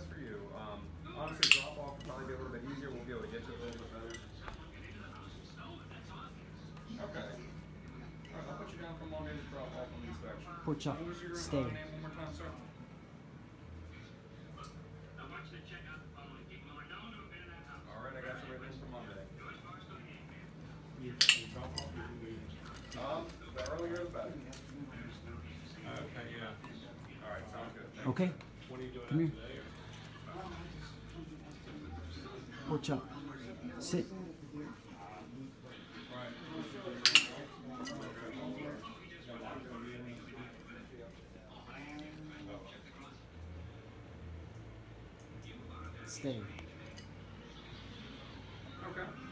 best for you. Honestly, drop off will probably be a little bit easier. We'll be able to get you a little bit better. Okay. All right, I'll put you down for long range drop off on the inspection. Porchuk, stay. Name one more time, sir. All right, I got you ready for Monday. The earlier the better. Okay, yeah. All right, sounds good. Thanks. Okay. What are you doing come here today? Watch up. Sit. Stay. Okay.